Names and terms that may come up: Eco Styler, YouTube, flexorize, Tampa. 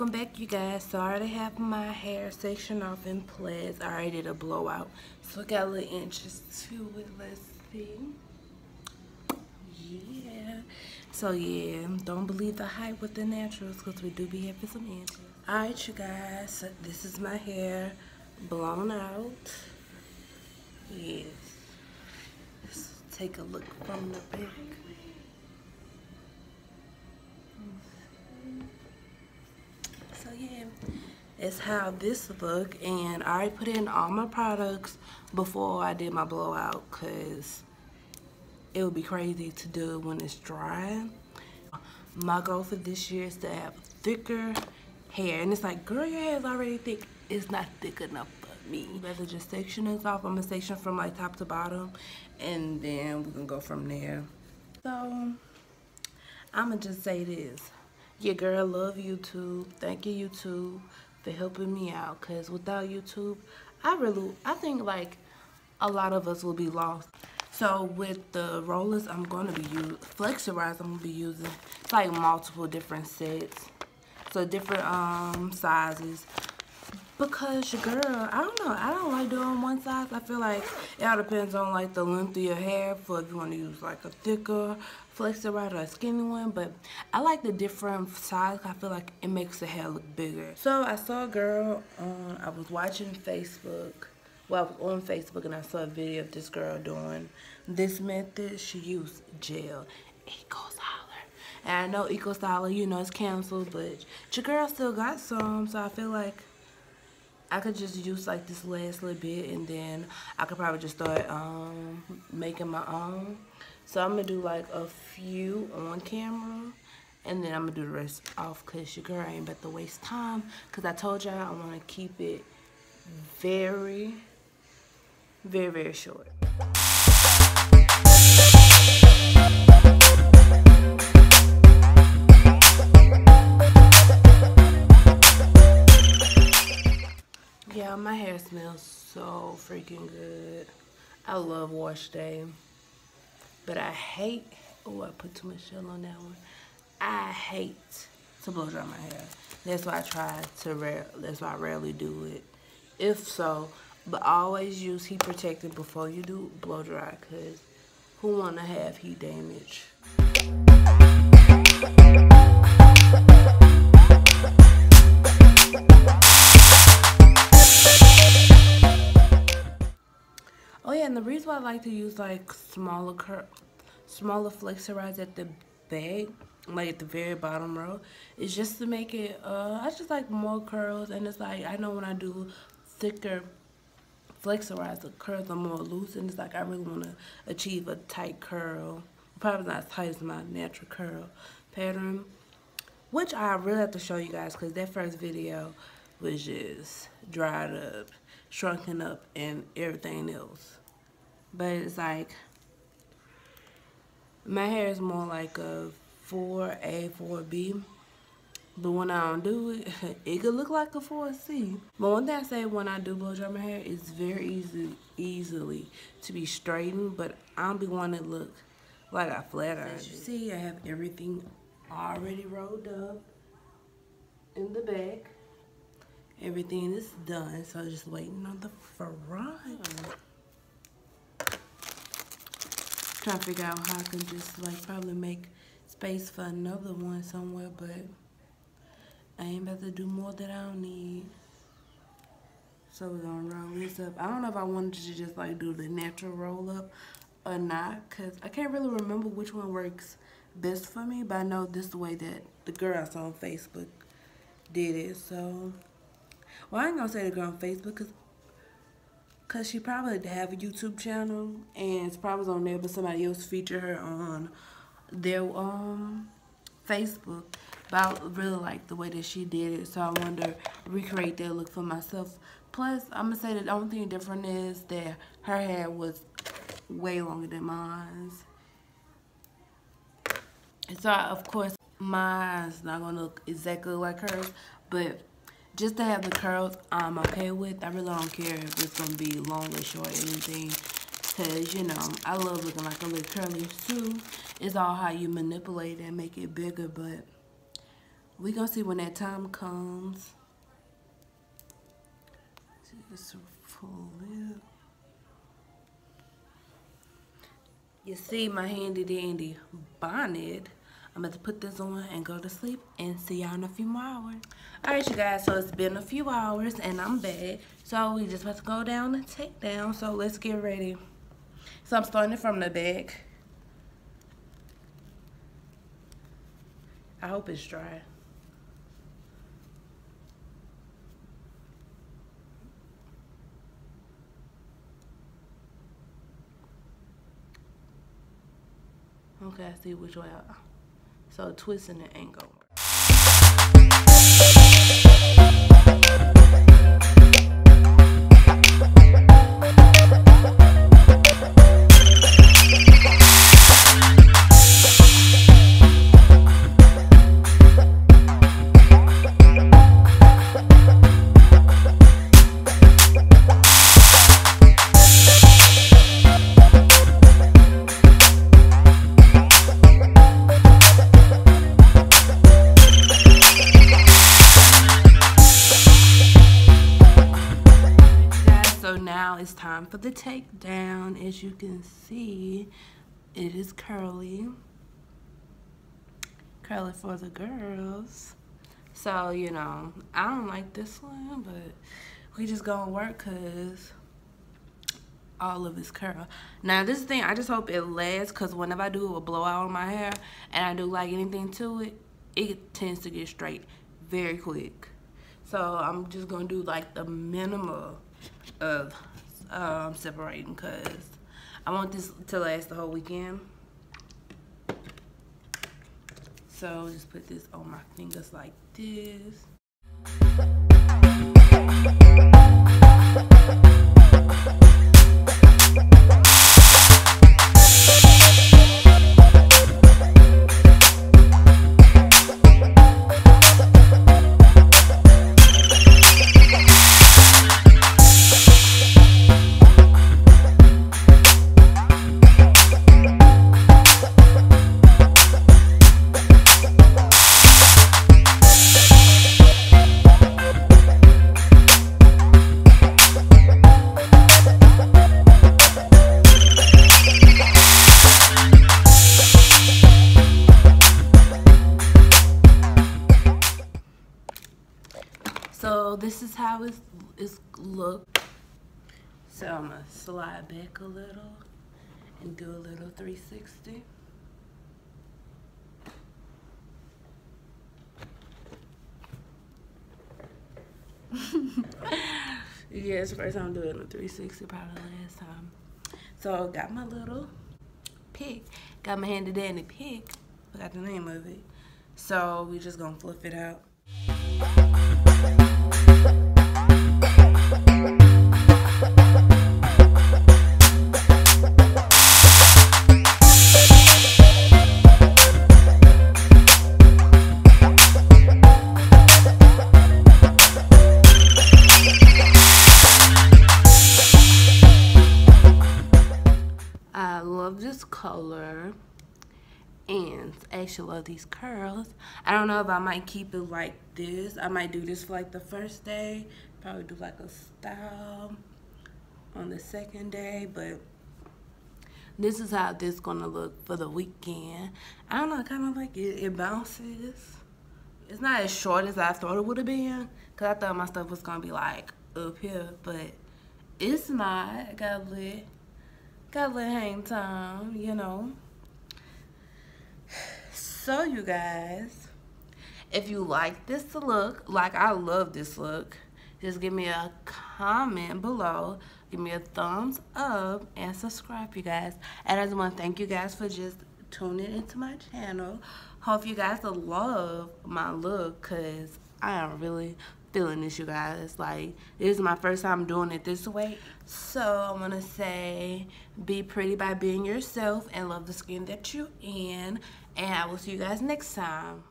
Welcome back, you guys. So I already have my hair section off in plaits. I already did a blowout, so it got a little inches to it. Let's see. Yeah. So yeah, don't believe the hype with the naturals, because we do be having some inches. Alright, you guys. So this is my hair blown out. Yes. Let's take a look from the back. Yeah, it's how this look, and I already put in all my products before I did my blowout, because it would be crazy to do it when it's dry. My goal for this year is to have thicker hair, and it's like, girl, your hair is already thick. It's not thick enough for me. Rather just section this off. I'm gonna section from like top to bottom, and then we can go from there. So I'ma just say this. Yeah, girl, love YouTube. Thank you, YouTube, for helping me out. Because without YouTube, I think, like, a lot of us will be lost. So, with the rollers, I'm going to be using, flexorize, I'm going to be using, it's like multiple different sets. So, different sizes. Because, your girl, I don't know, I don't like doing one size. I feel like it all depends on, like, the length of your hair. For if you want to use, like, a thicker flexorize or a skinny one, but I like the different size. I feel like it makes the hair look bigger. So I saw a girl on, I was watching Facebook, well, I was on Facebook, and I saw a video of this girl doing this method. She used gel, Eco Styler, and I know Eco Styler, you know, it's canceled, but your girl still got some, so I feel like I could just use like this last little bit, and then I could probably just start making my own. So I'm gonna do like a few on camera, and then I'm gonna do the rest off, cause your girl ain't about to waste time. Cause I told y'all I wanna keep it very, very, very short. Yeah, my hair smells so freaking good. I love wash day. But I hate, oh, I put too much gel on that one. I hate to blow dry my hair. That's why I try to, that's why I rarely do it. If so, but always use heat protectant before you do blow dry, because who want to have heat damage? Oh yeah, and the reason why I like to use like smaller flexorize at the back, like at the very bottom row, is just to make it, I just like more curls, and it's like, I know when I do thicker flexorize, the curls are more loose, and it's like, I really want to achieve a tight curl, probably not as tight as my natural curl pattern, which I really have to show you guys, because that first video was just dried up, shrunken up, and everything else. But it's like, my hair is more like a 4A, 4B. But when I don't do it, it could look like a 4C. But one thing I say when I do blow dry my hair, it's very easily to be straightened. But I don't be wanting to look like I flat iron. As you see, I have everything already rolled up in the back. Everything is done, so just waiting on the front. Trying to figure out how I can just like probably make space for another one somewhere, but I ain't about to do more that I don't need. So we're gonna roll this up. I don't know if I wanted to just like do the natural roll up or not, cause I can't really remember which one works best for me, but I know this is the way that the girl I saw on Facebook did it, so. Well, I ain't gonna say the girl on Facebook, cause she probably have a YouTube channel, and it's probably on there, but somebody else featured her on their Facebook. But I really like the way that she did it, so I wanted to recreate that look for myself. Plus, I'm gonna say that the only thing different is that her hair was way longer than mine's. And so, of course, mine's not gonna look exactly like hers, but just to have the curls I'm okay with. I really don't care if it's going to be long or short or anything, because, you know, I love looking like a little curly too. It's all how you manipulate and make it bigger, but We're going to see when that time comes. Just full lip. You see my handy dandy bonnet. I'm about to put this on and go to sleep and see y'all in a few more hours. Alright you guys, so it's been a few hours and I'm back. So we just about to go down and take down. So let's get ready. So I'm starting from the back. I hope it's dry. Okay, I see which way out. So twisting the angle. It's time for the takedown. As you can see, it is curly. Curly for the girls. So, you know, I don't like this one, but we just gonna work because all of it's curl. Now, this thing, I just hope it lasts because whenever I do, it will blow out on my hair and I do like anything to it, it tends to get straight very quick. So, I'm just gonna do like the minimal of separating because I want this to last the whole weekend. So just put this on my fingers like this. So this is how it's looked. So I'm gonna slide back a little and do a little 360. Yeah, it's the first time I'm doing a 360, probably last time. So got my little pick, got my handy dandy pick. Forgot the name of it. So we just gonna fluff it out. I love this color and I actually love these curls. I don't know if I might keep it like this. I might do this for like the first day, probably do like a style on the second day, but this is how this gonna look for the weekend. I don't know, I kind of like it. It bounces. It's not as short as I thought it would have been because I thought my stuff was gonna be like up here, but it's not. I got a little hang time, you know. So you guys, if you like this look, like I love this look, just give me a comment below, give me a thumbs up, and subscribe, you guys. And I just want to thank you guys for just tuning into my channel. Hope you guys love my look because I am really feeling this, you guys. Like, this is my first time doing it this way. So I want to say, be pretty by being yourself and love the skin that you're in. And I will see you guys next time.